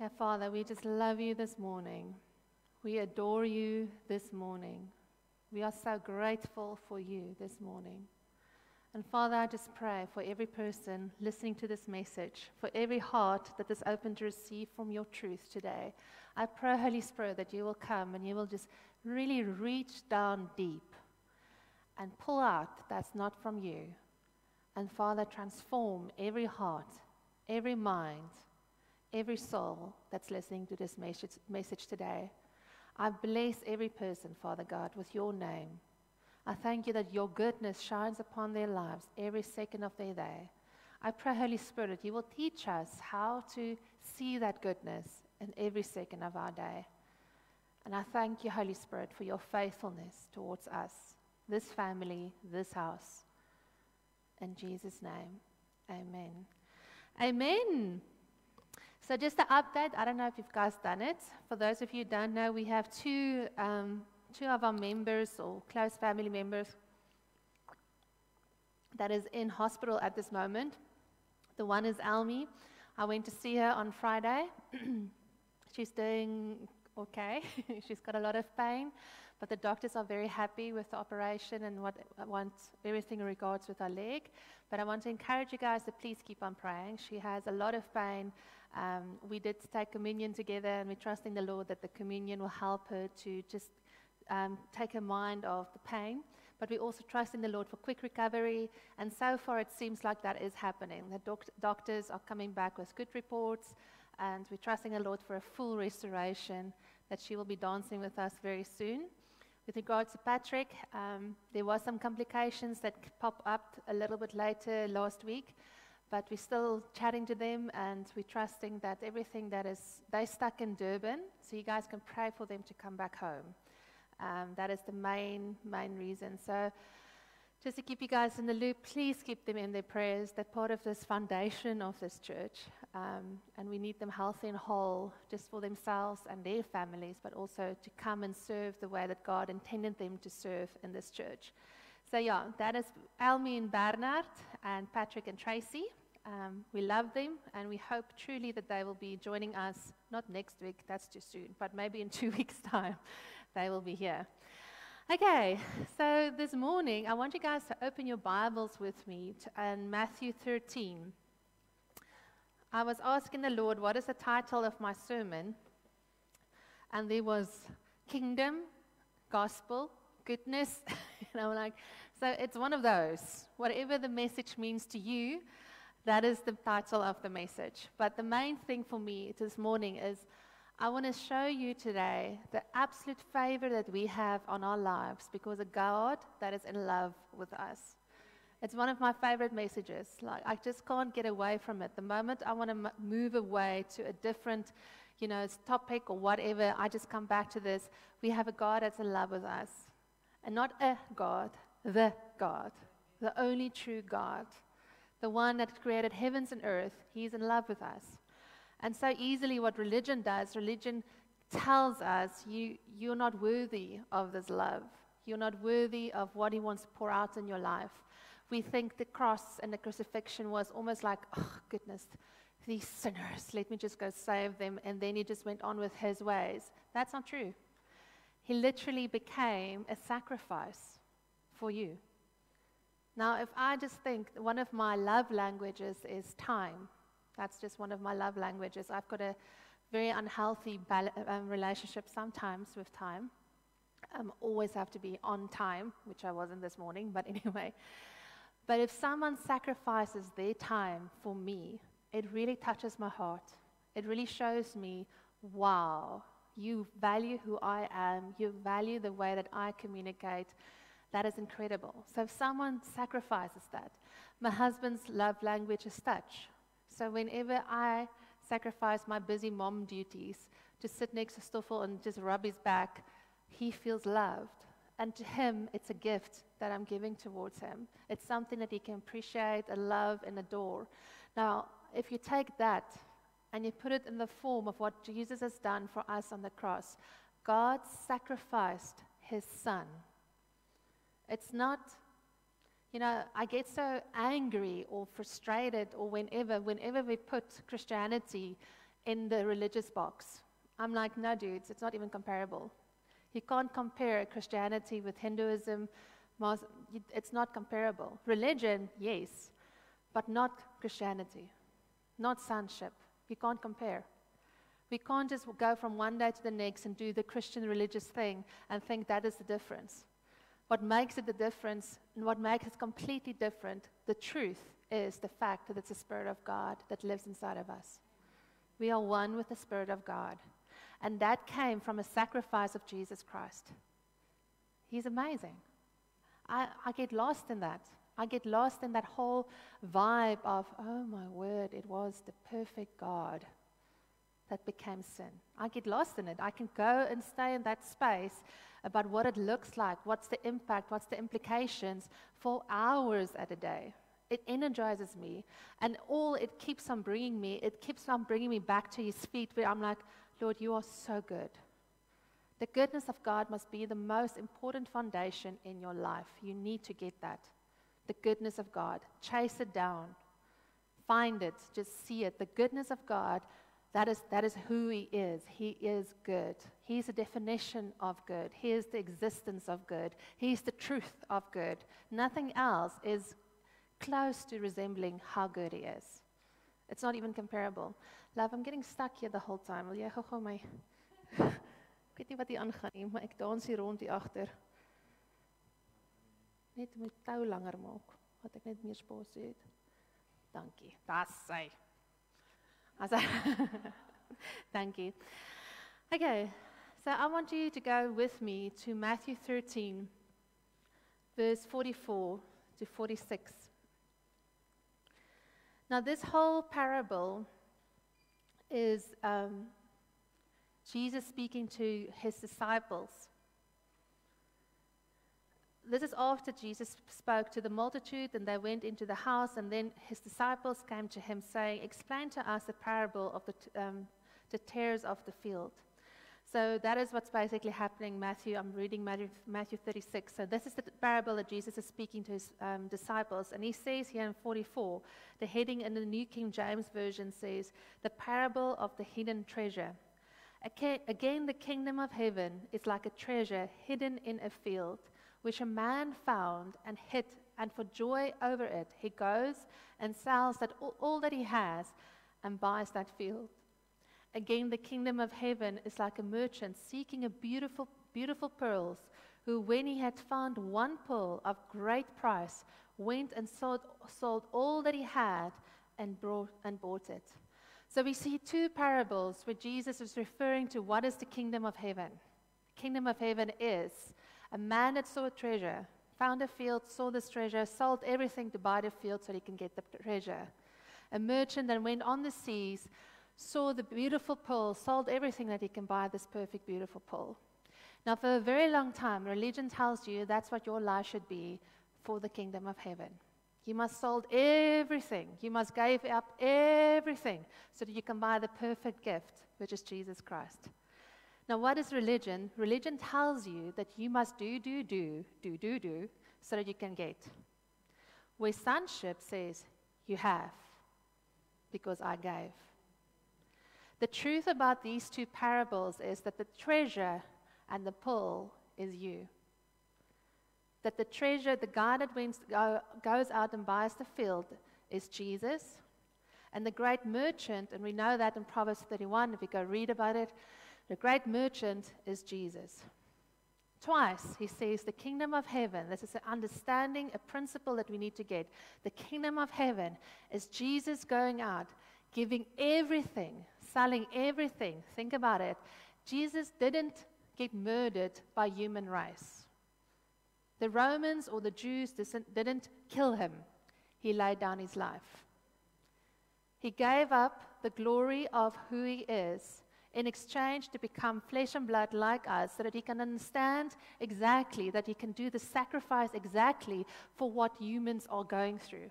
Yeah, Father, we just love you this morning. We adore you this morning. We are so grateful for you this morning. And Father, I just pray for every person listening to this message, for every heart that is open to receive from your truth today. I pray, Holy Spirit, that you will come and you will just really reach down deep and pull out that's not from you. And Father, transform every heart, every mind, every soul that's listening to this message today. I bless every person, Father God, with your name. I thank you that your goodness shines upon their lives every second of their day. I pray, Holy Spirit, you will teach us how to see that goodness in every second of our day. And I thank you, Holy Spirit, for your faithfulness towards us, this family, this house. In Jesus' name, amen. Amen. So just an update. I don't know if you've guys done it. For those of you who don't know, we have two of our members or close family members that is in hospital at this moment. The one is Almy. I went to see her on Friday. She's doing okay. She's got a lot of pain, but the doctors are very happy with the operation and what I want everything in regards with her leg. But I want to encourage you guys to please keep on praying. She has a lot of pain. We did take communion together, and we're trusting the Lord that the communion will help her to just take her mind of the pain, but we also trust in the Lord for quick recovery, and so far it seems like that is happening. The doctors are coming back with good reports, and we're trusting the Lord for a full restoration, that she will be dancing with us very soon. With regards to Patrick, there was some complications that pop up a little bit later last week, but we're still chatting to them, and we're trusting that everything that is, they're stuck in Durban, so you guys can pray for them to come back home. That is the main reason. So just to keep you guys in the loop, please keep them in their prayers. They're part of this foundation of this church, and we need them healthy and whole, just for themselves and their families, but also to come and serve the way that God intended them to serve in this church. So yeah, that is Almy and Bernard and Patrick and Tracy. We love them, and we hope truly that they will be joining us, not next week, that's too soon, but maybe in 2 weeks' time. They will be here. Okay, so this morning I want you guys to open your Bibles with me in Matthew 13. I was asking the Lord, what is the title of my sermon? And there was Kingdom, Gospel, Goodness. And I'm like, so it's one of those. Whatever the message means to you, that is the title of the message. But the main thing for me this morning is, I want to show you today the absolute favor that we have on our lives because of God that is in love with us. It's one of my favorite messages. Like, I just can't get away from it. The moment I want to move away to a different, topic or whatever, I just come back to this. We have a God that's in love with us. And not a God, the only true God, the one that created heavens and earth. He's in love with us. And so easily what religion does, religion tells us you're not worthy of this love. You're not worthy of what he wants to pour out in your life. We think the cross and the crucifixion was almost like, oh, goodness, these sinners, let me just go save them. And then he just went on with his ways. That's not true. He literally became a sacrifice for you. Now, if I just think, one of my love languages is time. That's just one of my love languages. I've got a very unhealthy relationship sometimes with time. I always have to be on time, which I wasn't this morning, but anyway. But if someone sacrifices their time for me, it really touches my heart. It really shows me, wow, you value who I am. You value the way that I communicate. That is incredible. So if someone sacrifices that, my husband's love language is touch. So whenever I sacrifice my busy mom duties to sit next to Stoffel and just rub his back, he feels loved. And to him, it's a gift that I'm giving towards him. It's something that he can appreciate and love and adore. Now, if you take that and you put it in the form of what Jesus has done for us on the cross, God sacrificed his son. It's not... I get so angry or frustrated or whenever we put Christianity in the religious box. I'm like, no, dudes, it's not even comparable. You can't compare Christianity with Hinduism. It's not comparable. Religion, yes, but not Christianity, not sonship. You can't compare. We can't just go from one day to the next and do the Christian religious thing and think that is the difference. What makes it the difference and what makes it completely different, the truth, is the fact that it's the Spirit of God that lives inside of us. We are one with the Spirit of God. And that came from a sacrifice of Jesus Christ. He's amazing. I get lost in that. I get lost in that whole vibe of, oh my word, it was the perfect God that became sin. I get lost in it. I can go and stay in that space about what it looks like, what's the impact, what's the implications for hours at a day. It energizes me, and it keeps on bringing me. It keeps on bringing me back to his feet, where I'm like, Lord, you are so good. The goodness of God must be the most important foundation in your life. You need to get that. The goodness of God. Chase it down. Find it. Just see it. The goodness of God, that is who he is. He is good. He's the definition of good. He is the existence of good. He's the truth of good. Nothing else is close to resembling how good he is. It's not even comparable. Love, I'm getting stuck here the whole time. Wil jy gou-gou my ek weet nie wat hier aangaan nie, maar ek dans hier rond hier agter. Net my tou langer maak, dat ek net meer spasie het. Dankie. Dis hy. Thank you. Okay, so I want you to go with me to Matthew 13, verse 44 to 46. Now, this whole parable is Jesus speaking to his disciples. This is after Jesus spoke to the multitude, and they went into the house, and then his disciples came to him, saying, explain to us the parable of the tares of the field. So that is what's basically happening, Matthew. I'm reading Matthew 36. So this is the parable that Jesus is speaking to his disciples. And he says here in 44, the heading in the New King James Version says, the parable of the hidden treasure. Again, the kingdom of heaven is like a treasure hidden in a field, which a man found and hid, and for joy over it, he goes and sells that all that he has and buys that field. Again, the kingdom of heaven is like a merchant seeking a beautiful, beautiful pearls, who, when he had found one pearl of great price, went and sold all that he had and bought it. So we see two parables where Jesus is referring to what is the kingdom of heaven. The kingdom of heaven is a man that saw a treasure, found a field, saw this treasure, sold everything to buy the field so he can get the treasure. A merchant that went on the seas, saw the beautiful pearl, sold everything that he can buy this perfect, beautiful pearl. Now, for a very long time, religion tells you that's what your life should be for the kingdom of heaven. You must sold everything. You must give up everything so that you can buy the perfect gift, which is Jesus Christ. Now, what is religion? Religion tells you that you must do, so that you can get. Where sonship says, you have, because I gave. The truth about these two parables is that the treasure and the pearl is you. That the treasure, the guy that goes out and buys the field, is Jesus. And the great merchant, and we know that in Proverbs 31, if you go read about it, the great merchant is Jesus. Twice he says the kingdom of heaven, this is an understanding, a principle that we need to get. The kingdom of heaven is Jesus going out, giving everything, selling everything. Think about it. Jesus didn't get murdered by human race. The Romans or the Jews didn't kill him. He laid down his life. He gave up the glory of who he is in exchange to become flesh and blood like us, so that he can understand exactly that he can do the sacrifice exactly for what humans are going through.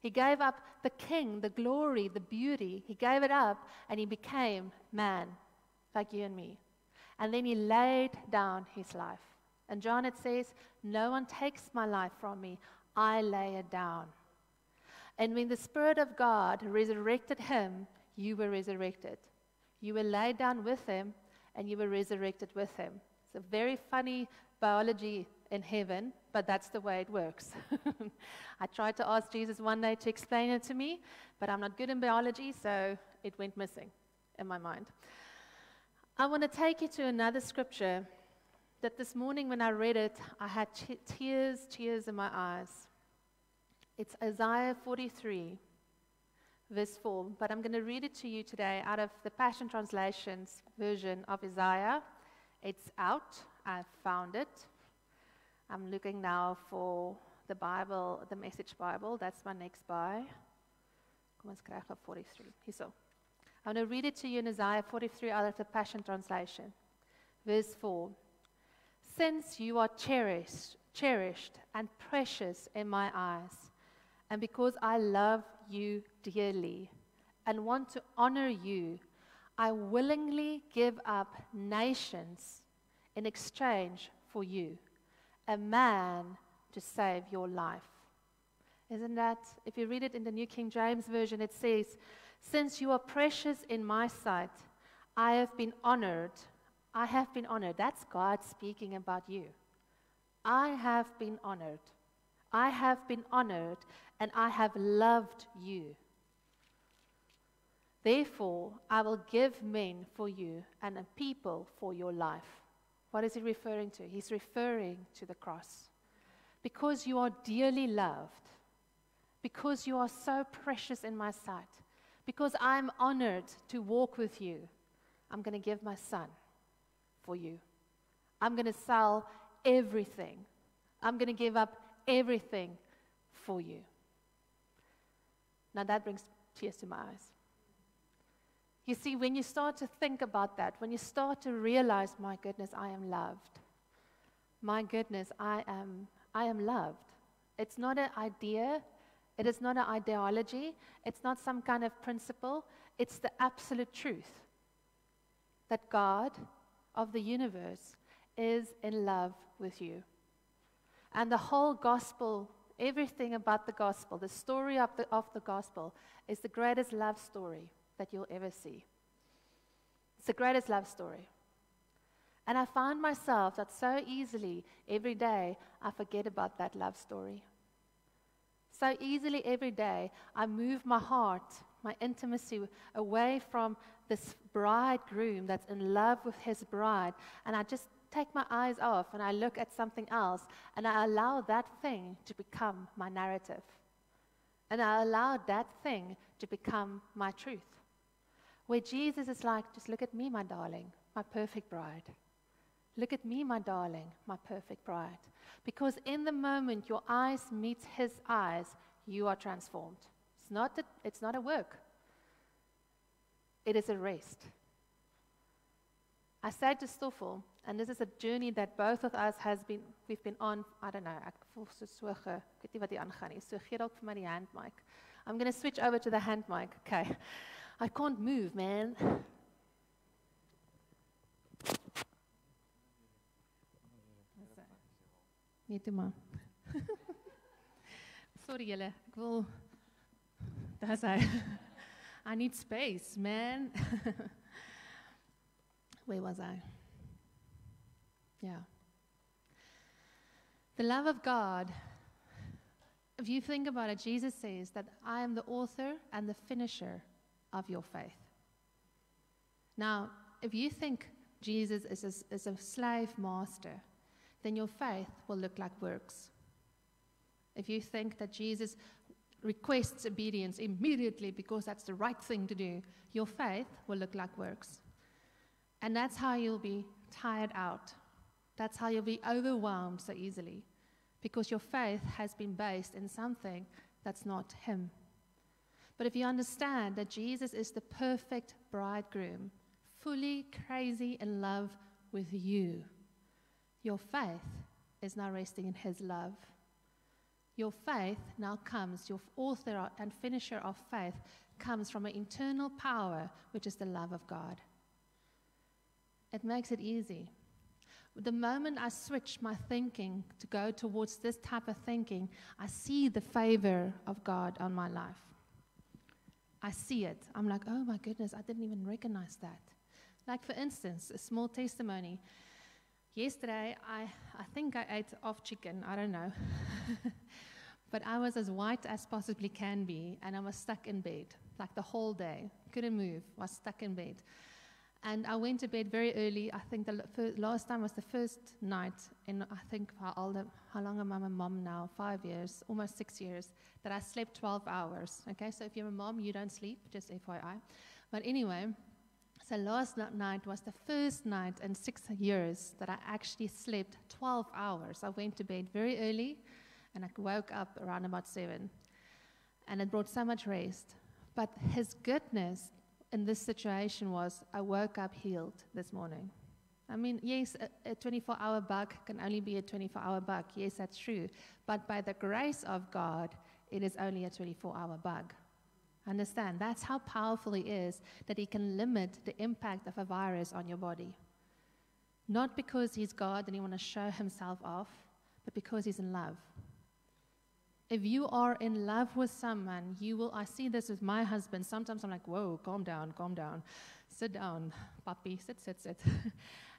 He gave up the king, the glory, the beauty. He gave it up, and he became man, like you and me. And then he laid down his life. And John, it says, no one takes my life from me. I lay it down. And when the Spirit of God resurrected him, you were resurrected. You were laid down with him, and you were resurrected with him. It's a very funny biology in heaven, but that's the way it works. I tried to ask Jesus one day to explain it to me, but I'm not good in biology, so it went missing in my mind. I want to take you to another scripture that this morning when I read it, I had tears in my eyes. It's Isaiah 43, verse 4, but I'm going to read it to you today out of the Passion Translation's version of Isaiah. It's out. I found it. I'm looking now for the Bible, the Message Bible. That's my next buy. Kom ons kry op 43. Hierso. I'm going to read it to you in Isaiah 43 out of the Passion Translation. Verse 4. Since you are cherished and precious in my eyes, and because I love you dearly and want to honor you, I willingly give up nations in exchange for you. A man to save your life. Isn't that, if you read it in the New King James Version, it says, since you are precious in my sight, I have been honored. I have been honored. That's God speaking about you. I have been honored. I have been honored, and I have loved you. Therefore, I will give men for you and a people for your life. What is he referring to? He's referring to the cross. Because you are dearly loved, because you are so precious in my sight, because I'm honored to walk with you, I'm going to give my son for you. I'm going to sell everything. I'm going to give up everything for you. Now that brings tears to my eyes. You see, when you start to think about that, when you start to realize, my goodness, I am loved. My goodness, I am loved. It's not an idea. It is not an ideology. It's not some kind of principle. It's the absolute truth that God of the universe is in love with you. And the whole gospel, everything about the gospel, the story of the gospel is the greatest love story that you'll ever see. It's the greatest love story. And I found myself that so easily every day I forget about that love story. So easily every day I move my heart, my intimacy away from this bridegroom that's in love with his bride, and I just take my eyes off and I look at something else, and I allow that thing to become my narrative. And I allow that thing to become my truth. Where Jesus is like, just look at me, my darling, my perfect bride. Look at me, my darling, my perfect bride. Because in the moment your eyes meet his eyes, you are transformed. It's not a work. It is a rest. I said to Stoffel, and this is a journey that both of us we've been on, I don't know, ek voel so ek weet nie wat hier aangaan nie. So gee dalk vir my die hand mic. I'm going to switch over to the hand mic. Okay. I can't move, man. Net toe maar. Sorry julle, ek wil daar's hy. I need space, man. Where was I? Yeah. The love of God, if you think about it, Jesus says that I am the author and the finisher of your faith. Now, if you think Jesus is a slave master, then your faith will look like works. If you think that Jesus requests obedience immediately because that's the right thing to do, your faith will look like works. And that's how you'll be tired out. That's how you'll be overwhelmed so easily, because your faith has been based in something that's not him. But if you understand that Jesus is the perfect bridegroom, fully crazy in love with you, your faith is now resting in his love. Your faith now comes, your author and finisher of faith comes from an internal power, which is the love of God. It makes it easy. The moment I switch my thinking to go towards this type of thinking, I see the favor of God on my life. I see it. I'm like, oh my goodness, I didn't even recognize that. Like for instance, a small testimony. Yesterday, I think I ate off chicken, I don't know. But I was as white as possibly can be, and I was stuck in bed, like the whole day. Couldn't move, was stuck in bed. And I went to bed very early. I think the last time was the first night in, I think, how long am I a mom now? 5 years, almost 6 years, that I slept 12 hours. Okay, so if you're a mom, you don't sleep, just FYI. But anyway, so last night was the first night in 6 years that I actually slept 12 hours. I went to bed very early, and I woke up around about 7. And it brought so much rest. But his goodness in this situation was, I woke up healed this morning. I mean, yes, a 24-hour bug can only be a 24-hour bug. Yes, that's true. But by the grace of God, it is only a 24-hour bug. Understand? That's how powerful he is, that he can limit the impact of a virus on your body. Not because he's God and he wants to show himself off, but because he's in love. If you are in love with someone, you will, I see this with my husband, sometimes I'm like, whoa, calm down, sit down, puppy, sit.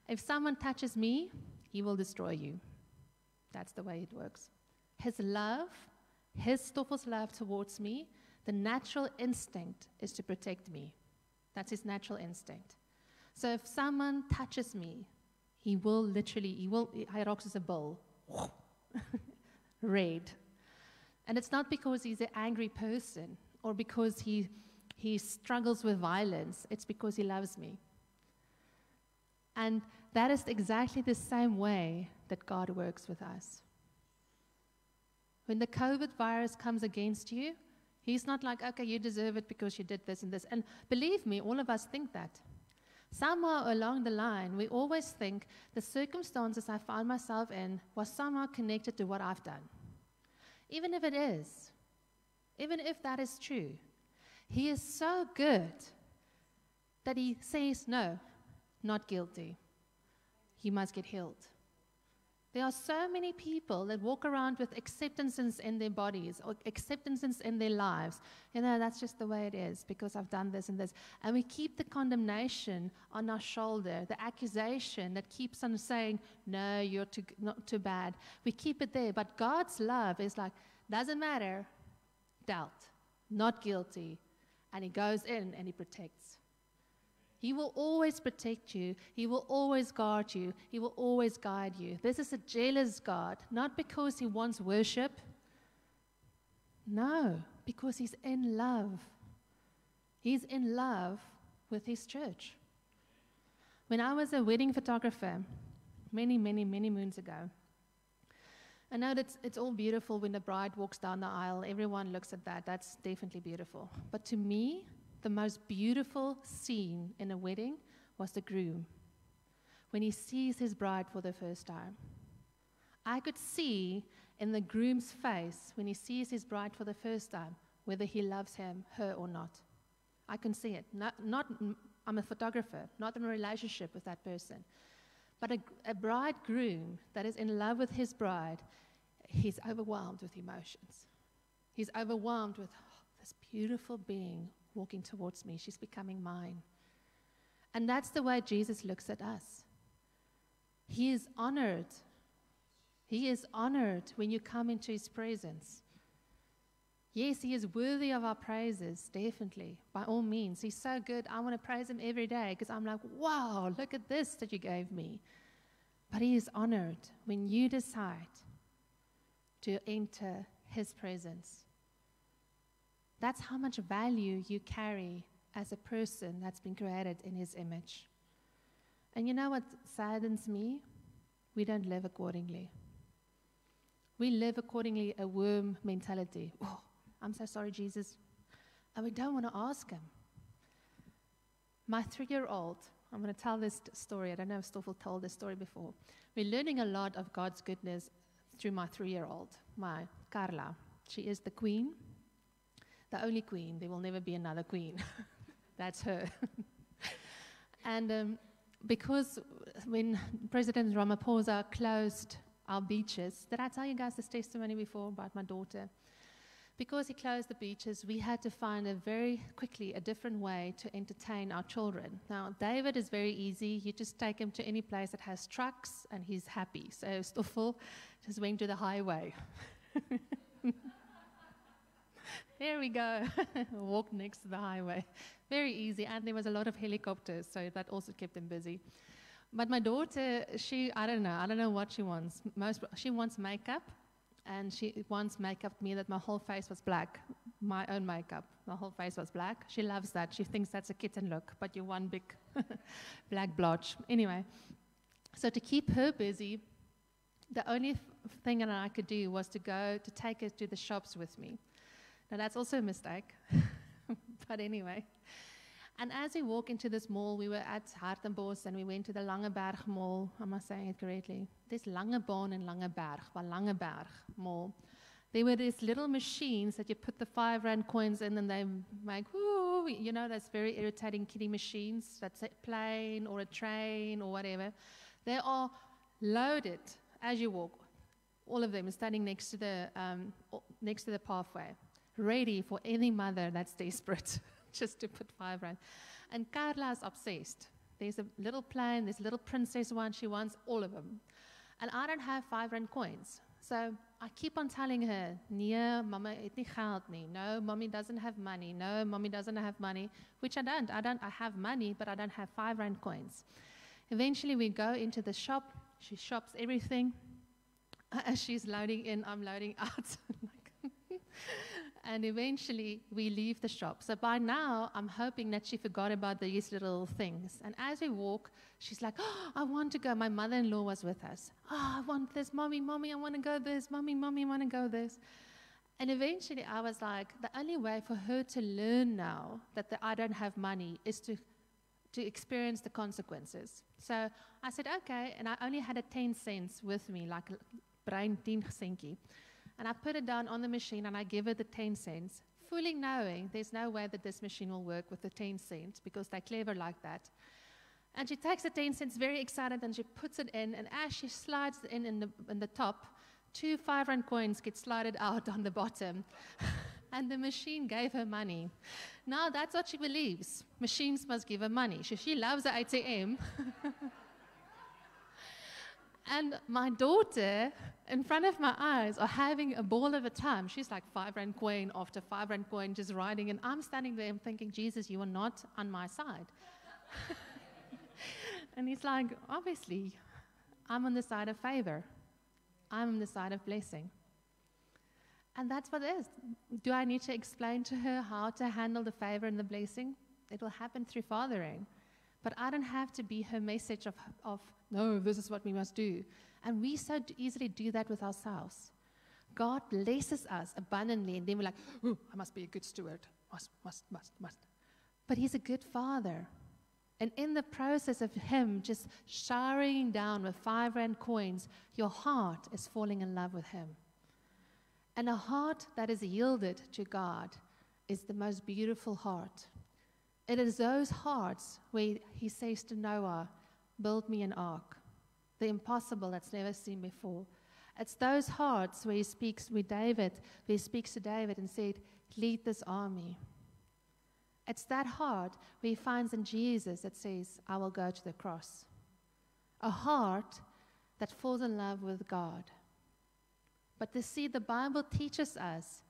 If someone touches me, he will destroy you. That's the way it works. His love, his Stoffel's love towards me, the natural instinct is to protect me. That's his natural instinct. So if someone touches me, he will literally, Hyrox is a bull, raid. And it's not because he's an angry person or because he struggles with violence. It's because he loves me. And that is exactly the same way that God works with us. When the COVID virus comes against you, he's not like, okay, you deserve it because you did this and this. And believe me, all of us think that. Somewhere along the line, we always think the circumstances I found myself in was somehow connected to what I've done. Even if it is, even if that is true, he is so good that he says, no, not guilty. He must get healed. There are so many people that walk around with acceptances in their bodies or acceptances in their lives. You know, that's just the way it is because I've done this and this. And we keep the condemnation on our shoulder, the accusation that keeps on saying, no, you're not too bad. We keep it there. But God's love is like, doesn't matter, dealt, not guilty. And he goes in and he protects. He will always protect you. He will always guard you. He will always guide you. This is a jealous God, not because he wants worship. No, because he's in love. He's in love with his church. When I was a wedding photographer many moons ago, I know that it's all beautiful when the bride walks down the aisle. Everyone looks at that. That's definitely beautiful. But to me, the most beautiful scene in a wedding was the groom, when he sees his bride for the first time. I could see in the groom's face when he sees his bride for the first time whether he loves him, her or not. I can see it. I'm a photographer, not in a relationship with that person. But a bridegroom that is in love with his bride, he's overwhelmed with emotions. He's overwhelmed with, oh, this beautiful being walking towards me. She's becoming mine. And that's the way Jesus looks at us. He is honored. He is honored when you come into his presence. Yes, he is worthy of our praises, definitely, by all means. He's so good. I want to praise him every day because I'm like, wow, look at this that you gave me. But he is honored when you decide to enter his presence. That's how much value you carry as a person that's been created in his image. And you know what saddens me? We don't live accordingly. We live accordingly a worm mentality. Oh, I'm so sorry, Jesus. And we don't want to ask him. My 3-year-old, I'm going to tell this story. I don't know if Stoffel told this story before. We're learning a lot of God's goodness through my 3-year-old, my Carla. She is the queen. The only queen. There will never be another queen. That's her. And because when President Ramaphosa closed our beaches, did I tell you guys this testimony before about my daughter? because he closed the beaches, we had to find very quickly a different way to entertain our children. Now, David is very easy. You just take him to any place that has trucks, and he's happy. So Stoffel just went to the highway. There we go. Walk next to the highway. Very easy. And there was a lot of helicopters, so that also kept him busy. But my daughter, I don't know what she wants. She wants makeup, and she once makeup me that my whole face was black. My own makeup. My whole face was black. She loves that. She thinks that's a kitten look, but you're one big black blotch. Anyway, so to keep her busy, the only thing that I could do was to go to take her to the shops with me. Now, that's also a mistake, but anyway. And as we walk into this mall, we were at Hartenbos, and we went to the Langeberg mall. Am I saying it correctly? There's Langebaan and Langeberg, but Langeberg mall. There were these little machines that you put the R5 coins in, and they make, whoo, you know, those very irritating kiddie machines. That's a plane or a train or whatever. They are loaded as you walk. All of them are standing next to the pathway, ready for any mother that's desperate just to put R5. And Carla is obsessed. There's a little plane, there's a little princess one, she wants all of them. And I don't have R5 coins. So I keep on telling her, nee, mama het nie geld nie. No, mommy doesn't have money. No, mommy doesn't have money, which I don't. I have money, but I don't have R5 coins. Eventually we go into the shop. She shops everything. As she's loading in, I'm loading out. And eventually, we leave the shop. So by now, I'm hoping that she forgot about these little things. And as we walk, she's like, oh, I want to go. My mother-in-law was with us. Oh, I want this. Mommy, mommy, I want to go this. Mommy, mommy, I want to go this. And eventually, I was like, the only way for her to learn now that I don't have money is to experience the consequences. So I said, okay. And I only had a 10 cents with me, like brein 10 centie. And I put it down on the machine, and I give her the 10 cents, fully knowing there's no way that this machine will work with the 10 cents, because they're clever like that. And she takes the 10 cents very excited, and she puts it in, and as she slides it in the top, two R5 coins get slided out on the bottom, and the machine gave her money. Now that's what she believes. Machines must give her money. So she loves the ATM. And my daughter, in front of my eyes, are having a ball of a time. She's like R5 coin after R5 coin, just riding. And I'm standing there and thinking, Jesus, you are not on my side. And he's like, obviously, I'm on the side of favor. I'm on the side of blessing. And that's what it is. Do I need to explain to her how to handle the favor and the blessing? It will happen through fathering. But I don't have to be her message of no, this is what we must do. And we so easily do that with ourselves. God blesses us abundantly, and then we're like, oh, I must be a good steward. Must. But he's a good father. And in the process of him just showering down with R5 coins, your heart is falling in love with him. And a heart that is yielded to God is the most beautiful heart. It is those hearts where he says to Noah, build me an ark, the impossible that's never seen before. It's those hearts where he speaks with David, where he speaks to David and said, lead this army. It's that heart where he finds in Jesus that says, I will go to the cross. A heart that falls in love with God. But to see, the Bible teaches us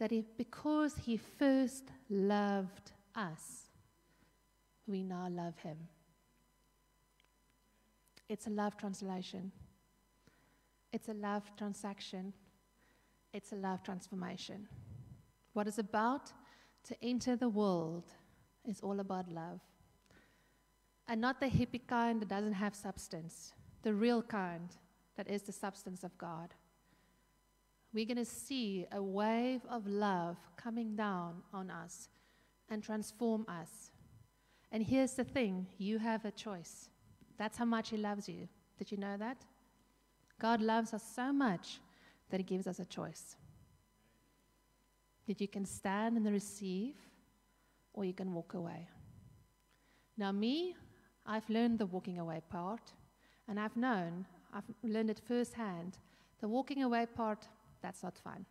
that because he first loved us, we now love him. It's a love translation. It's a love transaction. It's a love transformation. What is about to enter the world is all about love. And not the hippie kind that doesn't have substance, the real kind that is the substance of God. We're going to see a wave of love coming down on us and transform us. And here's the thing, you have a choice. That's how much he loves you. Did you know that? God loves us so much that he gives us a choice. That you can stand and receive, or you can walk away. Now me, I've learned the walking away part, and I've learned it firsthand. The walking away part, that's not fun.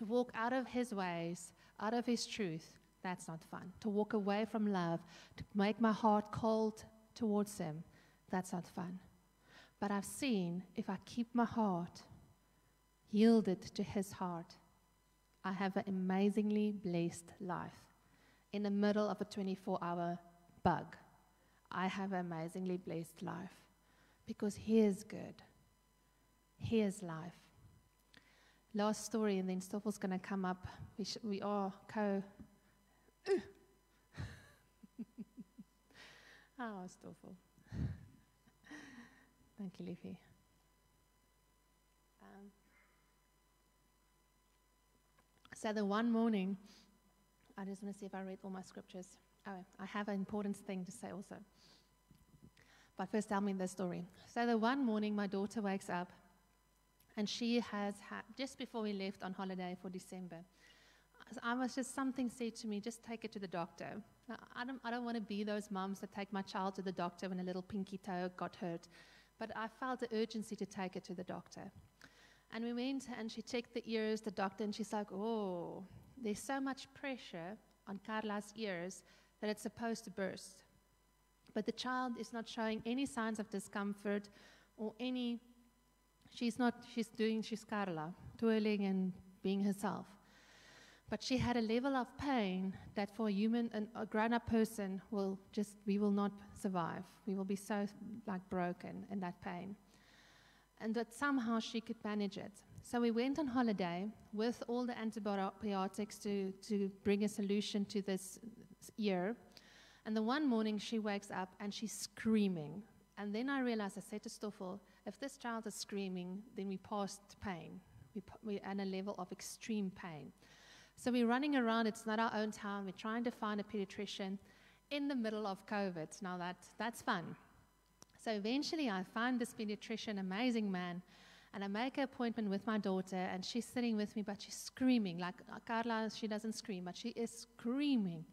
To walk out of his ways, out of his truth, that's not fun. To walk away from love, to make my heart cold towards him, that's not fun. But I've seen if I keep my heart yielded to his heart, I have an amazingly blessed life. In the middle of a 24-hour bug, I have an amazingly blessed life because he is good. He is life. Last story, and then Stoffel's going to come up. We are Oh, Stoffel. Thank you, Leafy. So the one morning, I just want to see if I read all my scriptures. Oh, I have an important thing to say also. But first, tell me the story. So the one morning, my daughter wakes up, and she has had, just before we left on holiday for December, I was just, something said to me, just take it to the doctor. Now, I don't want to be those mums that take my child to the doctor when a little pinky toe got hurt. But I felt the urgency to take it to the doctor. And we went, and she checked the ears, the doctor, and she's like, oh, there's so much pressure on Carla's ears that it's supposed to burst. But the child is not showing any signs of discomfort or any, she's Carla, twirling and being herself. But she had a level of pain that for a human and a grown-up person we will not survive. We will be so broken in that pain. And that somehow she could manage it. So we went on holiday with all the antibiotics to bring a solution to this ear. And the one morning she wakes up and she's screaming. And then I realized, I said to Stoffel, if this child is screaming, then we passed pain. We're at a level of extreme pain. So we're running around. It's not our own town. We're trying to find a pediatrician in the middle of COVID. Now that's fun. So eventually I find this pediatrician, amazing man, and I make an appointment with my daughter, and she's sitting with me, but she's screaming. Like Carla, she doesn't scream, but she is screaming.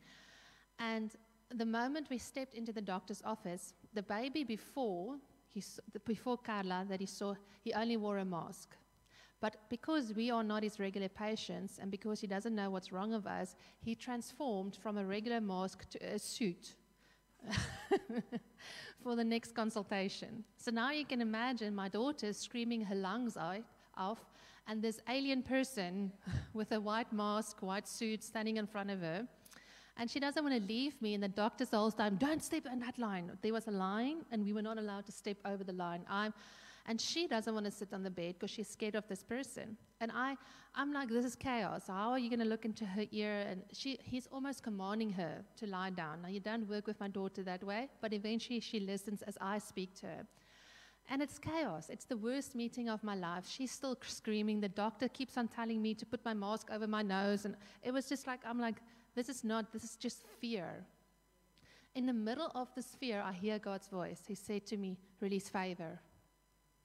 And the moment we stepped into the doctor's office, the baby before Carla that he saw, he only wore a mask. But because we are not his regular patients, and because he doesn't know what's wrong with us, he transformed from a regular mask to a suit. For the next consultation. So now you can imagine my daughter screaming her lungs off, and this alien person with a white mask, white suit, standing in front of her, and she doesn't want to leave me, and the doctor's the whole time, don't step in that line. There was a line, and we were not allowed to step over the line. And she doesn't want to sit on the bed because she's scared of this person. And I'm like, this is chaos. How are you going to look into her ear? And he's almost commanding her to lie down. Now, you don't work with my daughter that way, but eventually she listens as I speak to her. And it's chaos. It's the worst meeting of my life. She's still screaming. The doctor keeps on telling me to put my mask over my nose. And it was just like, I'm like, this is just fear. In the middle of this fear, I hear God's voice. He said to me, release favor.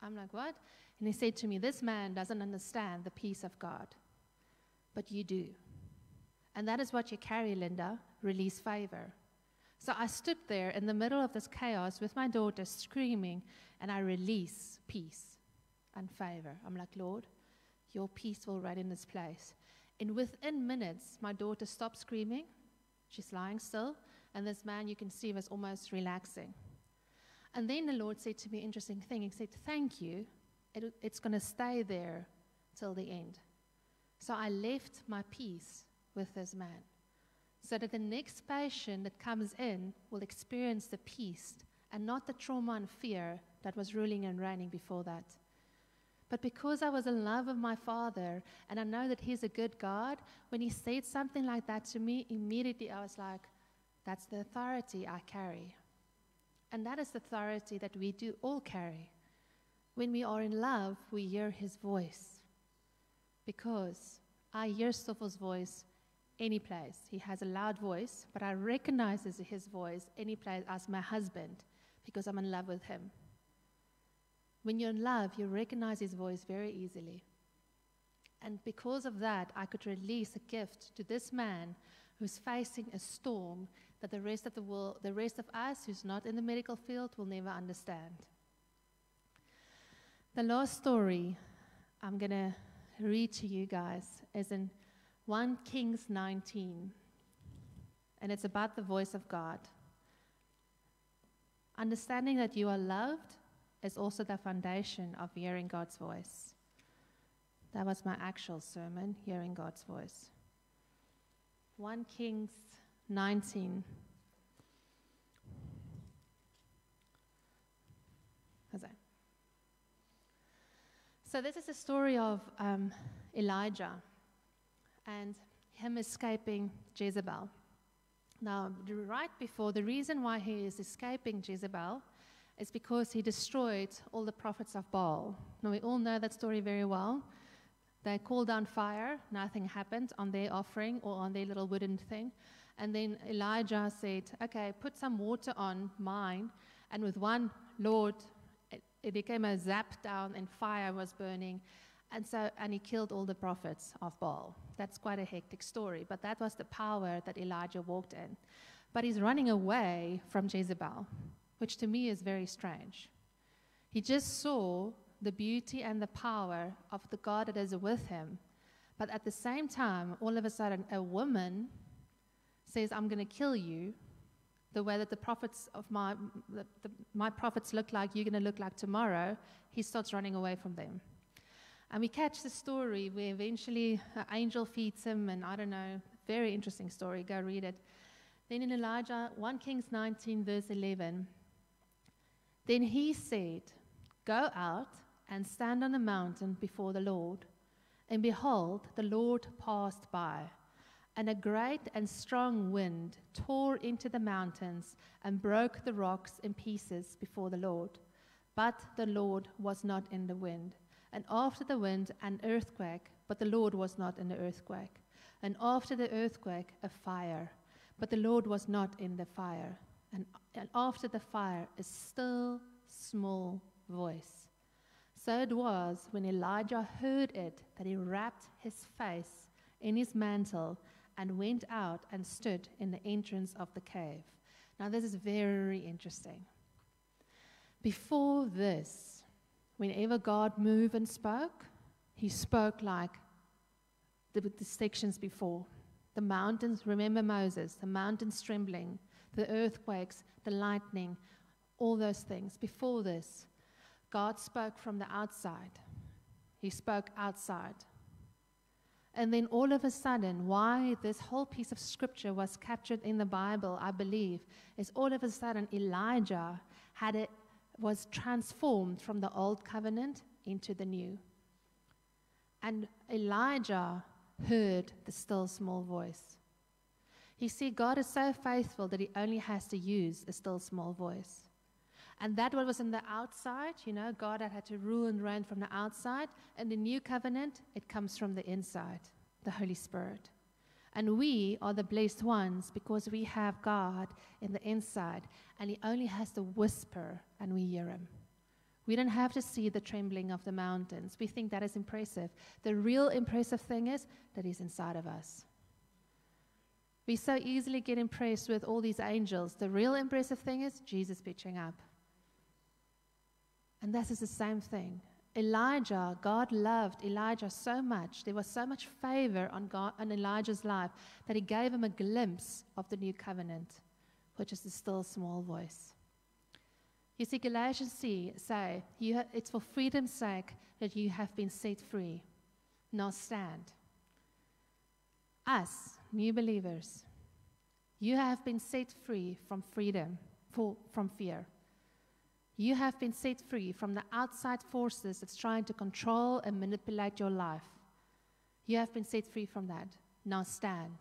I'm like, what? And he said to me, this man doesn't understand the peace of God, but you do. And that is what you carry, Linda, release favor. So I stood there in the middle of this chaos with my daughter screaming, and I release peace and favor. I'm like, Lord, your peace will reign in this place. And within minutes, my daughter stopped screaming. She's lying still. And this man, you can see, was almost relaxing. And then the Lord said to me, interesting thing. He said, thank you. It's going to stay there till the end. So I left my peace with this man so that the next patient that comes in will experience the peace and not the trauma and fear that was ruling and reigning before that. But because I was in love with my Father and I know that he's a good God, when he said something like that to me, immediately I was like, that's the authority I carry. And that is the authority that we do all carry. When we are in love, we hear his voice. Because I hear Stoffel's voice any place. He has a loud voice, but I recognize his voice any place as my husband because I'm in love with him. When you're in love, you recognize his voice very easily. And because of that, I could release a gift to this man who's facing a storm that the rest of the world, the rest of us who's not in the medical field will never understand. The last story I'm going to read to you guys is in 1 Kings 19, and it's about the voice of God. Understanding that you are loved is also the foundation of hearing God's voice. That was my actual sermon, hearing God's voice. 1 Kings 19. So this is a story of Elijah and him escaping Jezebel. Now, right before, the reason why he is escaping Jezebel is because he destroyed all the prophets of Baal. Now, we all know that story very well. They called down fire, nothing happened on their offering or on their little wooden thing. And then Elijah said, okay, put some water on mine. And with one Lord, it became a zap down and fire was burning. And he killed all the prophets of Baal. That's quite a hectic story, but that was the power that Elijah walked in. But he's running away from Jezebel, which to me is very strange. He just saw the beauty and the power of the God that is with him. But at the same time, all of a sudden, a woman says, I'm going to kill you. The way that the prophets of my prophets look like, you're going to look like tomorrow. He starts running away from them. And we catch the story where eventually an angel feeds him, and I don't know, very interesting story, go read it. Then in Elijah, 1 Kings 19, verse 11, then he said, go out and stand on the mountain before the Lord, and behold, the Lord passed by, and a great and strong wind tore into the mountains and broke the rocks in pieces before the Lord. But the Lord was not in the wind. And after the wind, an earthquake, but the Lord was not in the earthquake. And after the earthquake, a fire, but the Lord was not in the fire. And after the fire, a still, small voice. So it was when Elijah heard it that he wrapped his face in his mantle and went out and stood in the entrance of the cave. Now this is very interesting. Before this, whenever God moved and spoke, he spoke like the sections before. The mountains, remember Moses, the mountains trembling, the earthquakes, the lightning, all those things. Before this, God spoke from the outside. He spoke outside. And then all of a sudden, why this whole piece of scripture was captured in the Bible, I believe, is all of a sudden Elijah was transformed from the old covenant into the new. And Elijah heard the still small voice. You see, God is so faithful that he only has to use a still small voice. And that what was in the outside, you know, God had to rule and reign from the outside. And the new covenant, it comes from the inside, the Holy Spirit. And we are the blessed ones because we have God in the inside, and he only has to whisper and we hear him. We don't have to see the trembling of the mountains. We think that is impressive. The real impressive thing is that he's inside of us. We so easily get impressed with all these angels. The real impressive thing is Jesus pitching up. And this is the same thing. Elijah, God loved Elijah so much. There was so much favor on Elijah's life that he gave him a glimpse of the new covenant, which is the still small voice. You see, Galatians say, it's for freedom's sake that you have been set free. Now stand. Us, new believers, you have been set free from freedom, from fear. You have been set free from the outside forces that's trying to control and manipulate your life. You have been set free from that. Now stand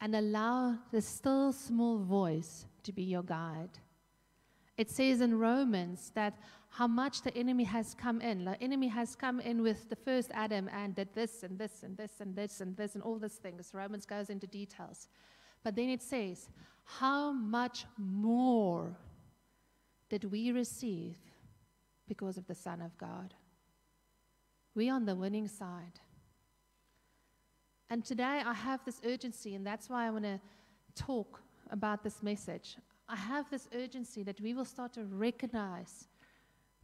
and allow the still small voice to be your guide. It says in Romans that how much the enemy has come in. The enemy has come in with the first Adam and did this and this and this and this and this and all these things. Romans goes into details. But then it says, how much more did we receive because of the Son of God? We are on the winning side. And today I have this urgency, and that's why I want to talk about this message. I have this urgency that we will start to recognize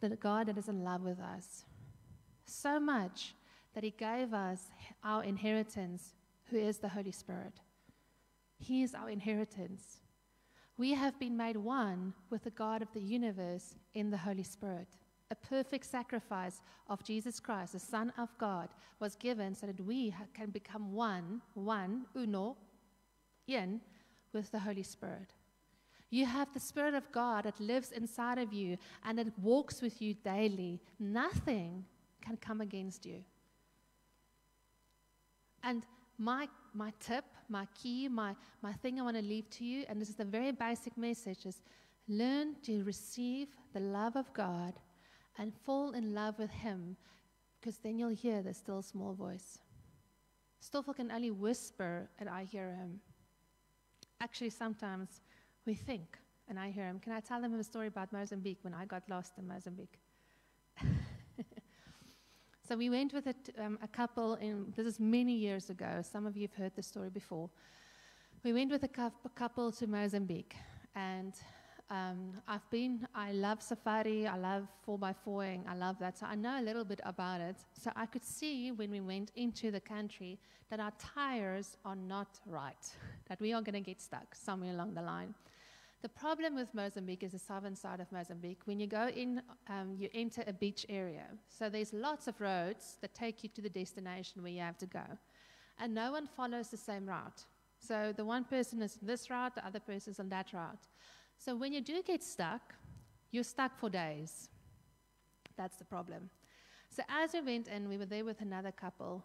the God that is in love with us so much that he gave us our inheritance, who is the Holy Spirit. He is our inheritance. We have been made one with the God of the universe in the Holy Spirit. A perfect sacrifice of Jesus Christ, the Son of God, was given so that we can become one, with the Holy Spirit. You have the Spirit of God that lives inside of you and it walks with you daily. Nothing can come against you. And my tip, my key, my thing I want to leave to you, and this is the very basic message, is learn to receive the love of God and fall in love with Him, because then you'll hear the still small voice. Stoffel can only whisper and I hear him. Actually, sometimes we think and I hear him. Can I tell them a story about Mozambique when I got lost in Mozambique? So we went with a couple, this is many years ago. Some of you have heard the story before. We went with a couple to Mozambique, and I love safari, I love 4x4ing, I love that. So I know a little bit about it. So I could see when we went into the country that our tires are not right, that we are going to get stuck somewhere along the line. The problem with Mozambique is the southern side of Mozambique. When you go in, you enter a beach area. So there's lots of roads that take you to the destination where you have to go. And no one follows the same route. So the one person is on this route, the other person is on that route. So when you do get stuck, you're stuck for days. That's the problem. So as we went in, we were there with another couple.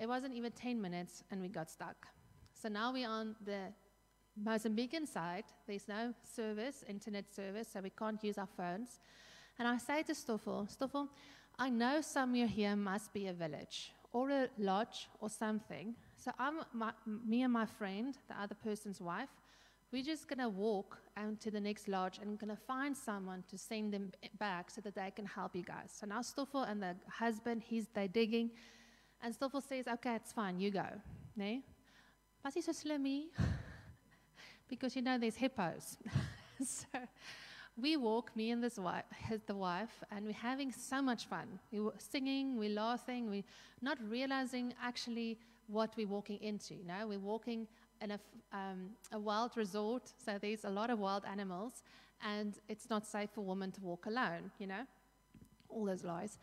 It wasn't even 10 minutes and we got stuck. So now we're on the Mozambican side, there's no service, internet service, so we can't use our phones. And I say to Stoffel, I know somewhere here must be a village or a lodge or something. So me and my friend, the other person's wife, we're just going to walk to the next lodge and going to find someone to send them back so that they can help you guys. So now Stoffel and the husband, they're digging. And Stoffel says, okay, it's fine, you go. Nee? Was he so slimmy? Because, there's hippos. So we walk, me and the wife, and we're having so much fun. We were singing, we're laughing, we're not realizing actually what we're walking into. We're walking in a wild resort, so there's a lot of wild animals, and it's not safe for women to walk alone, all those lies.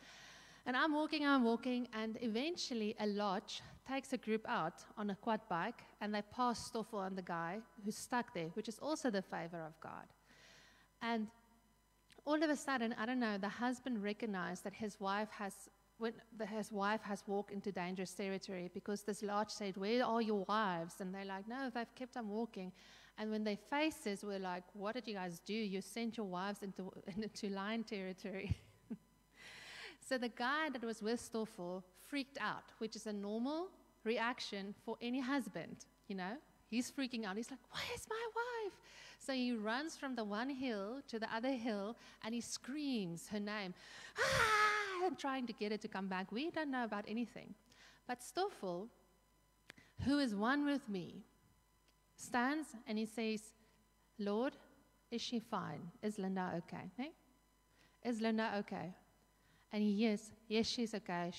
And I'm walking, and eventually a lodge takes a group out on a quad bike, and they pass Stoffel and the guy who's stuck there, which is also the favor of God. And all of a sudden, I don't know, the husband recognized that his wife has walked into dangerous territory, because this lodge said, where are your wives? And they're like, no, they've kept on walking. And when their faces were like, what did you guys do? You sent your wives into lion territory. So the guy that was with Stoffel freaked out, which is a normal reaction for any husband, He's freaking out. He's like, where's my wife? So he runs from the one hill to the other hill, and he screams her name. Ah! I'm trying to get her to come back. We don't know about anything. But Stoffel, who is one with me, stands and he says, Lord, is she fine? Is Linda okay? Hey? Is Linda okay? And he hears, yes, she's okay,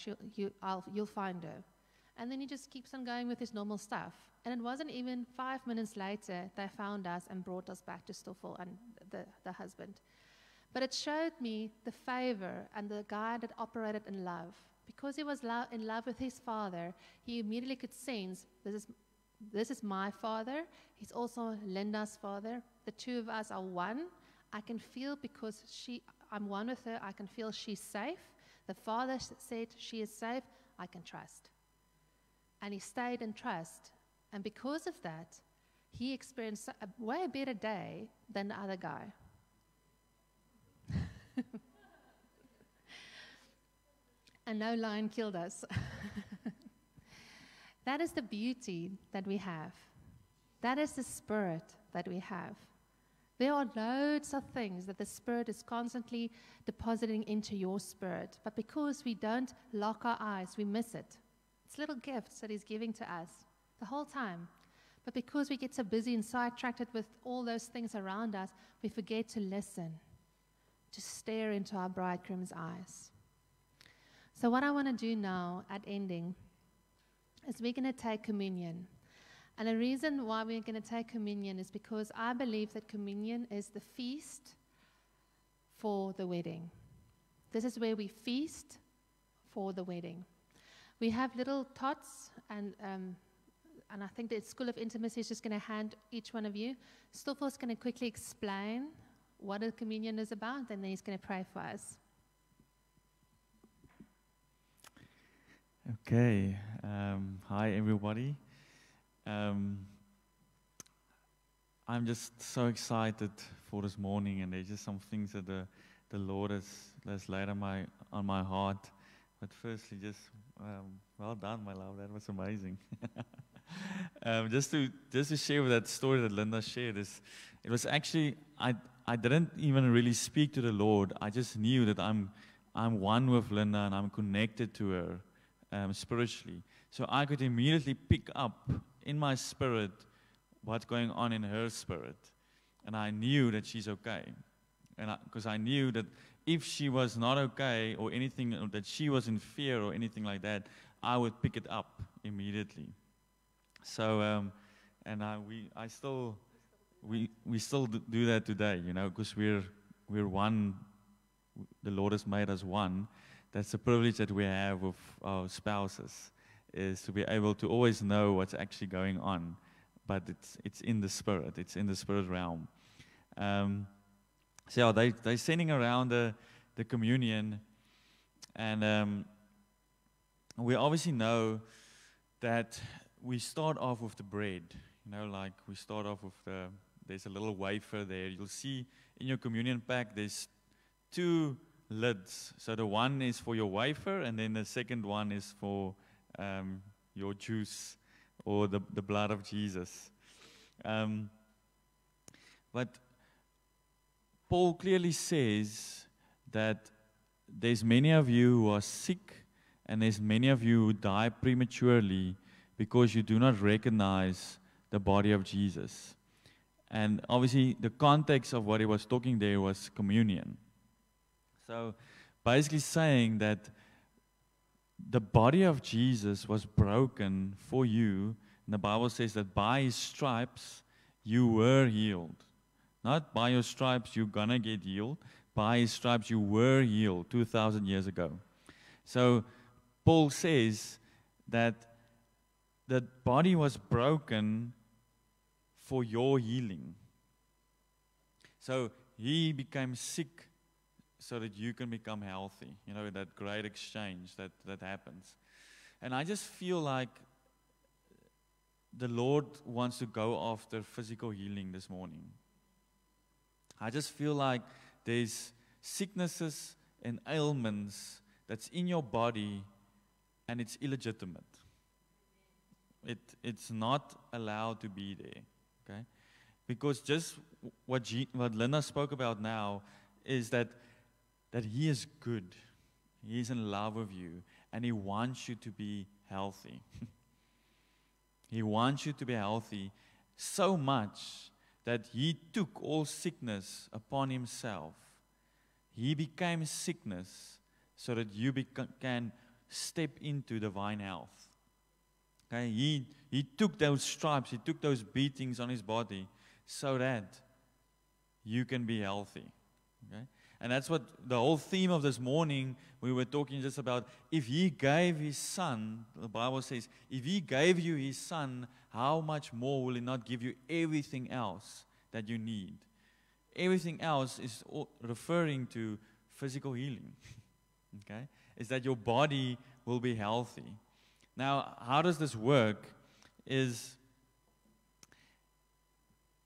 you'll find her. And then he just keeps on going with his normal stuff. And it wasn't even 5 minutes later they found us and brought us back to Stoffel and the husband. But it showed me the favor and the guy that operated in love. Because he was in love with his father, he immediately could sense, this is my father, he's also Linda's father, the two of us are one. I can feel, because I'm one with her, I can feel she's safe. The father said she is safe, I can trust. And he stayed in trust. And because of that, he experienced a way better day than the other guy. And no lion killed us. That is the beauty that we have. That is the spirit that we have. There are loads of things that the Spirit is constantly depositing into your spirit. But because we don't lock our eyes, we miss it. It's little gifts that He's giving to us the whole time. But because we get so busy and sidetracked with all those things around us, we forget to listen, to stare into our bridegroom's eyes. So what I want to do now at ending is we're going to take communion. And the reason why we're going to take communion is because I believe that communion is the feast for the wedding. This is where we feast for the wedding. We have little tots, and I think the School of Intimacy is just going to hand each one of you. Stoffel is going to quickly explain what a communion is about, and then he's going to pray for us. Okay. Hi, everybody. I'm just so excited for this morning, and there's just some things that the Lord has laid on my heart. But firstly, just well done, my love. That was amazing. Just to share with that story that Linda shared, it was actually I didn't even really speak to the Lord. I just knew that I'm one with Linda and I'm connected to her spiritually. So I could immediately pick up in my spirit what's going on in her spirit, and I knew that she's okay, and because I knew that if she was not okay or anything, or that she was in fear or anything like that, I would pick it up immediately. So, we still do that today, you know, because we're one. The Lord has made us one. That's the privilege that we have with our spouses, is to be able to always know what's actually going on, but it's in the spirit. It's in the spirit realm. So they're sending around the communion, and we obviously know that. We start off with the bread, you know, like we start off with there's a little wafer there. You'll see in your communion pack, there's two lids. So the one is for your wafer, and then the second one is for your juice or the blood of Jesus. But Paul clearly says that there's many of you who are sick, and there's many of you who die prematurely, because you do not recognize the body of Jesus. And obviously, the context of what he was talking there was communion. So, basically saying that the body of Jesus was broken for you, and the Bible says that by his stripes, you were healed. Not by your stripes, you're gonna get healed. By his stripes, you were healed 2,000 years ago. So, Paul says that that body was broken for your healing. So he became sick so that you can become healthy. You know, that great exchange that happens. And I just feel like the Lord wants to go after physical healing this morning. I just feel like there's sicknesses and ailments that's in your body, and it's illegitimate. It's not allowed to be there, okay? Because just what Linda spoke about now is that he is good. He is in love with you, and he wants you to be healthy. He wants you to be healthy so much that he took all sickness upon himself. He became sickness so that you can step into divine health. Okay, he took those stripes, he took those beatings on his body so that you can be healthy. Okay? And that's what the whole theme of this morning, we were talking just about, if he gave his son, the Bible says, if he gave you his son, how much more will he not give you everything else that you need? Everything else is referring to physical healing. Okay? Is that your body will be healthy. Now, how does this work is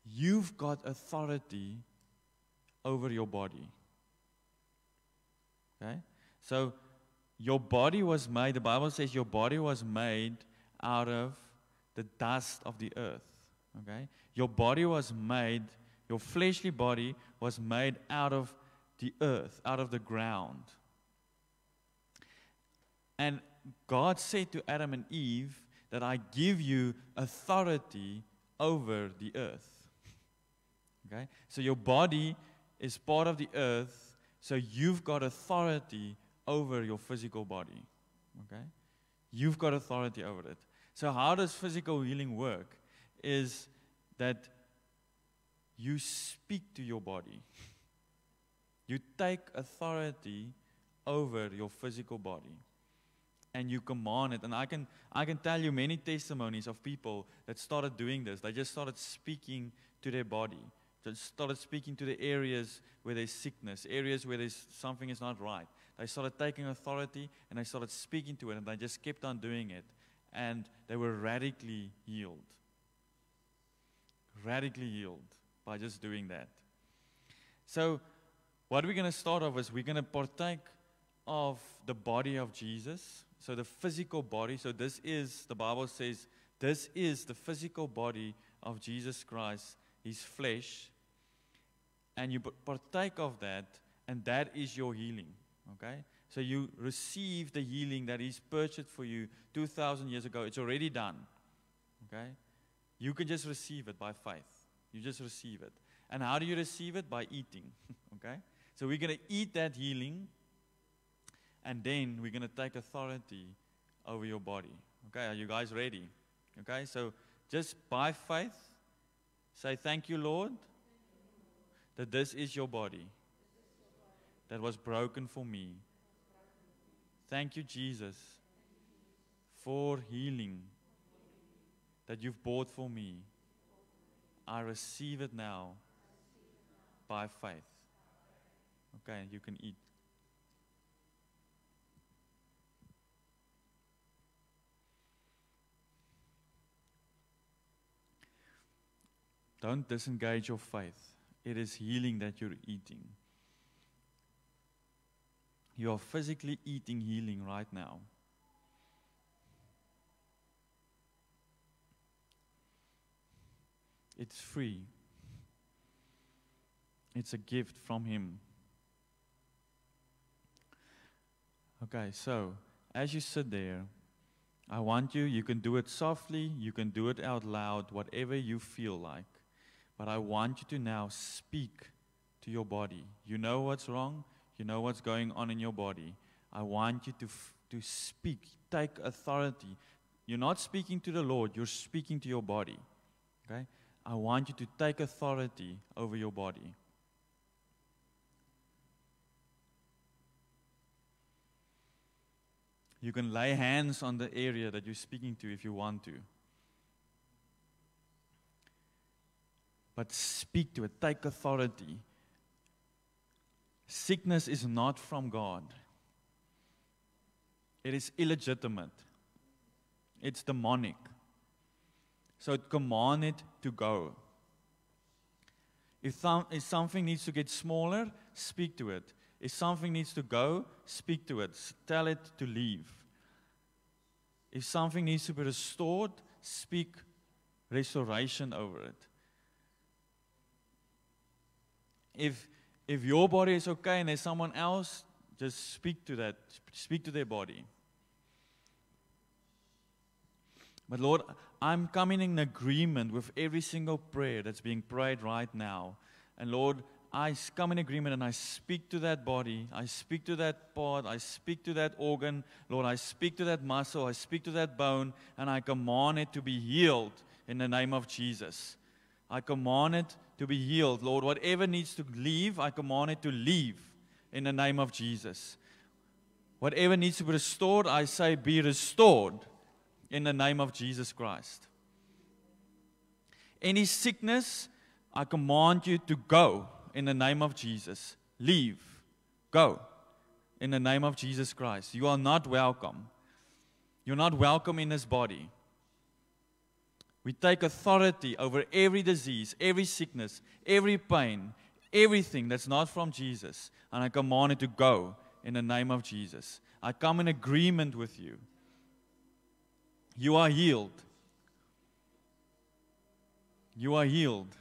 you've got authority over your body, okay? So your body was made, the Bible says your body was made out of the dust of the earth, okay? Your body was made, your fleshly body was made out of the earth, out of the ground. And God said to Adam and Eve that I give you authority over the earth. Okay? So your body is part of the earth, so you've got authority over your physical body. Okay? You've got authority over it. So how does physical healing work? Is that you speak to your body. You take authority over your physical body. And you command it. And I can tell you many testimonies of people that started doing this. They just started speaking to their body. They started speaking to the areas where there's sickness, areas where there's something is not right. They started taking authority and they started speaking to it, and they just kept on doing it. And they were radically healed. Radically healed by just doing that. So what we're going to start off is we're going to partake of the body of Jesus. So the physical body. So this is, the Bible says, this is the physical body of Jesus Christ, his flesh. And you partake of that, and that is your healing. Okay? So you receive the healing that he's purchased for you 2,000 years ago. It's already done. Okay? You can just receive it by faith. You just receive it. And how do you receive it? By eating. Okay? So we're going to eat that healing, and then we're going to take authority over your body. Okay? Are you guys ready? Okay? So just by faith, say, thank you, Lord, that this is your body that was broken for me. Thank you, Jesus, for healing that you've bought for me. I receive it now by faith. Okay, you can eat. Don't disengage your faith. It is healing that you're eating. You are physically eating healing right now. It's free. It's a gift from him. Okay, so as you sit there, I want you can do it softly, you can do it out loud, whatever you feel like. But I want you to now speak to your body. You know what's wrong. You know what's going on in your body. I want you to speak. Take authority. You're not speaking to the Lord. You're speaking to your body. Okay? I want you to take authority over your body. You can lay hands on the area that you're speaking to if you want to. But speak to it. Take authority. Sickness is not from God. It is illegitimate. It's demonic. So command it to go. If something needs to get smaller, speak to it. If something needs to go, speak to it. Tell it to leave. If something needs to be restored, speak restoration over it. If your body is okay and there's someone else, just speak to that. Speak to their body. But Lord, I'm coming in agreement with every single prayer that's being prayed right now. And Lord, I come in agreement and I speak to that body. I speak to that part. I speak to that organ. Lord, I speak to that muscle. I speak to that bone. And I command it to be healed in the name of Jesus. I command it to be healed. Lord, whatever needs to leave, I command it to leave in the name of Jesus. Whatever needs to be restored, I say be restored in the name of Jesus Christ. Any sickness, I command you to go in the name of Jesus. Leave. Go in the name of Jesus Christ. You are not welcome. You're not welcome in this body. We take authority over every disease, every sickness, every pain, everything that's not from Jesus. And I command it to go in the name of Jesus. I come in agreement with you. You are healed. You are healed.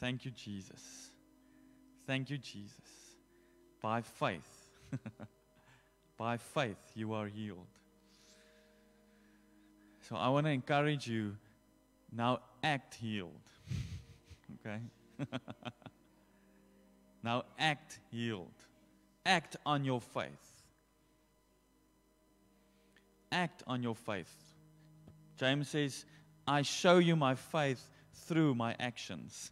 Thank you, Jesus. Thank you, Jesus. By faith. By faith, you are healed. So I want to encourage you, now act healed. okay? Now act healed. Act on your faith. Act on your faith. James says, I show you my faith through my actions.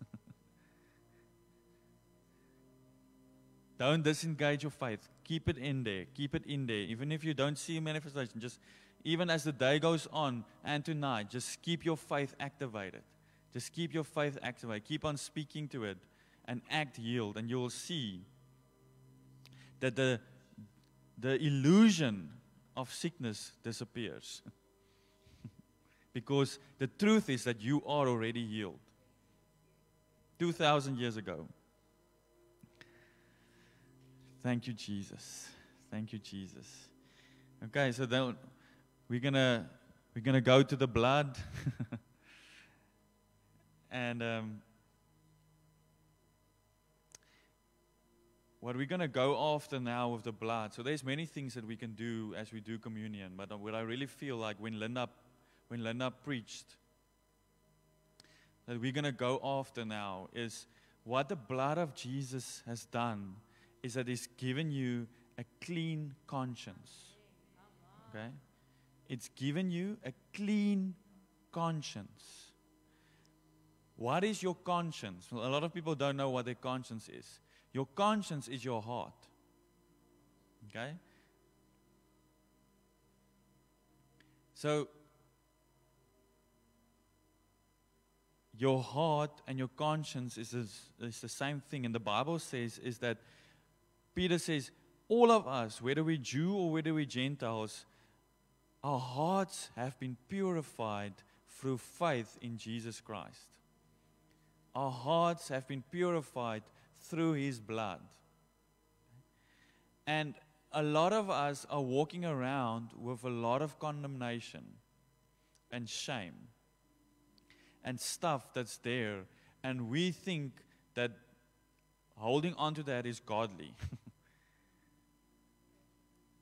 Don't disengage your faith. Keep it in there. Keep it in there. Even if you don't see a manifestation, just even as the day goes on and tonight, just keep your faith activated. Just keep your faith activated. Keep on speaking to it and act healed. And you will see that the illusion of sickness disappears. Because the truth is that you are already healed. 2,000 years ago. Thank you, Jesus. Thank you, Jesus. Okay, so then we're gonna go to the blood, and what we're gonna go after now with the blood. So there's many things that we can do as we do communion, but what I really feel like when Linda preached, that we're gonna go after now is what the blood of Jesus has done. Is that it's given you a clean conscience. Okay? It's given you a clean conscience. What is your conscience? Well, a lot of people don't know what their conscience is. Your conscience is your heart. Okay? So, your heart and your conscience is the same thing. And the Bible says is that Peter says, all of us, whether we're Jew or whether we're Gentiles, our hearts have been purified through faith in Jesus Christ. Our hearts have been purified through His blood. And a lot of us are walking around with a lot of condemnation and shame and stuff that's there. And we think that holding on to that is godly.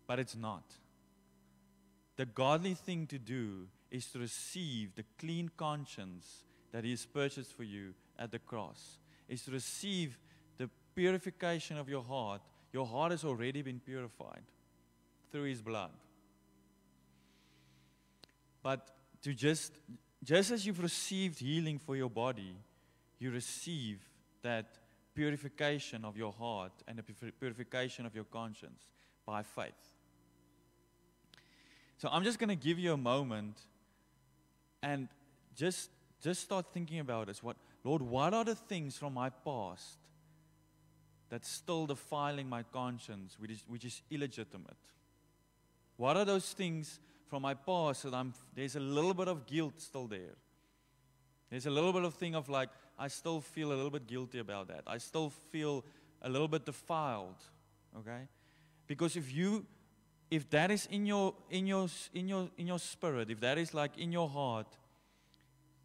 But it's not. The godly thing to do is to receive the clean conscience that He has purchased for you at the cross. Is to receive the purification of your heart. Your heart has already been purified through His blood. But to just as you've received healing for your body, you receive that purification of your heart and the purification of your conscience by faith. So I'm just going to give you a moment and just start thinking about this. Lord, what are the things from my past that's still defiling my conscience, which is illegitimate? What are those things from my past that there's a little bit of guilt still there? There's a little bit of thing of like, I still feel a little bit guilty about that. I still feel a little bit defiled, okay? Because if that is in your spirit, if that is like in your heart,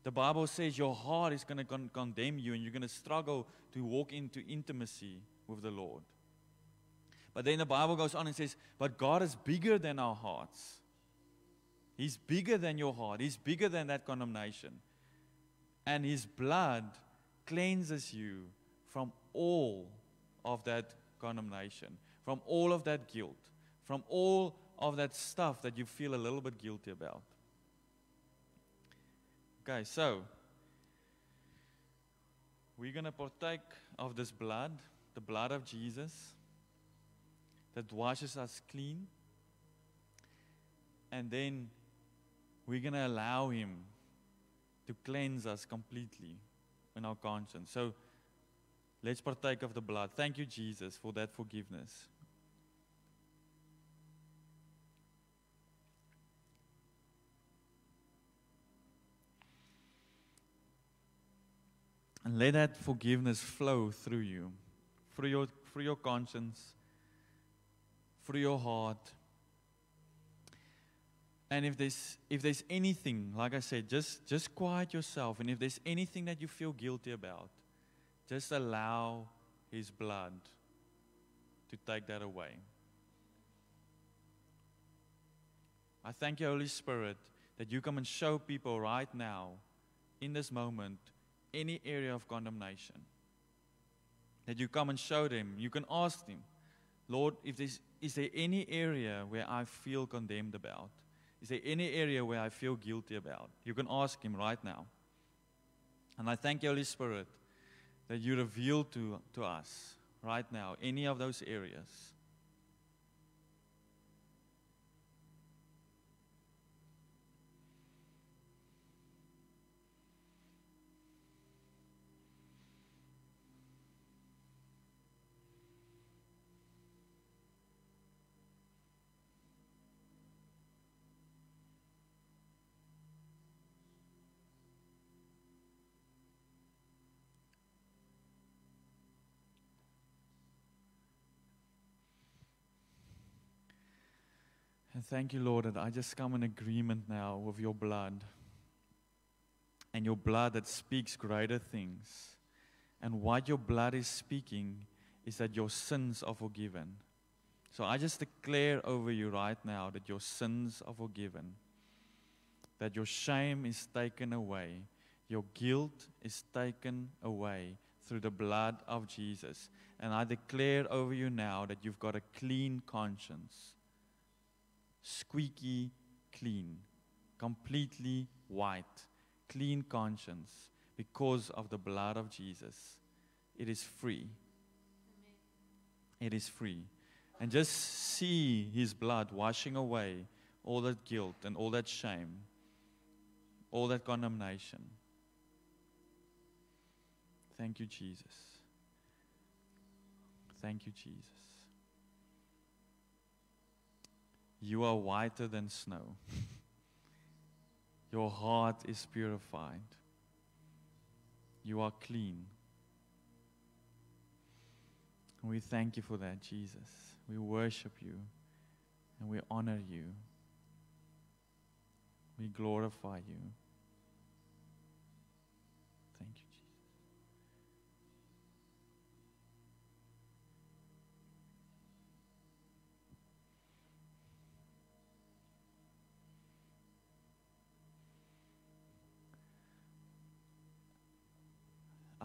the Bible says your heart is going to condemn you and you're going to struggle to walk into intimacy with the Lord. But then the Bible goes on and says, but God is bigger than our hearts. He's bigger than your heart. He's bigger than that condemnation. And His blood cleanses you from all of that condemnation, from all of that guilt, from all of that stuff that you feel a little bit guilty about. Okay, so we're going to partake of this blood, the blood of Jesus, that washes us clean. And then we're going to allow Him to cleanse us completely in our conscience. So let's partake of the blood. Thank you, Jesus, for that forgiveness. And let that forgiveness flow through you, through your conscience, through your heart. And if there's anything, like I said, just quiet yourself. And if there's anything that you feel guilty about, just allow His blood to take that away. I thank you, Holy Spirit, that you come and show people right now, in this moment, any area of condemnation. That you come and show them. You can ask them, Lord, is there any area where I feel condemned about? Is there any area where I feel guilty about? You can ask him right now. And I thank you, Holy Spirit, that you reveal to us right now any of those areas. And thank you, Lord, that I just come in agreement now with your blood. And your blood that speaks greater things. And what your blood is speaking is that your sins are forgiven. So I just declare over you right now that your sins are forgiven. That your shame is taken away. Your guilt is taken away through the blood of Jesus. And I declare over you now that you've got a clean conscience. Squeaky clean, completely white, clean conscience because of the blood of Jesus. It is free. Amen. It is free. And just see his blood washing away all that guilt and all that shame, all that condemnation. Thank you, Jesus. Thank you, Jesus. You are whiter than snow. Your heart is purified. You are clean. And we thank you for that, Jesus. We worship you and we honor you. We glorify you. Thank you, Jesus.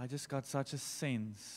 I just got such a sense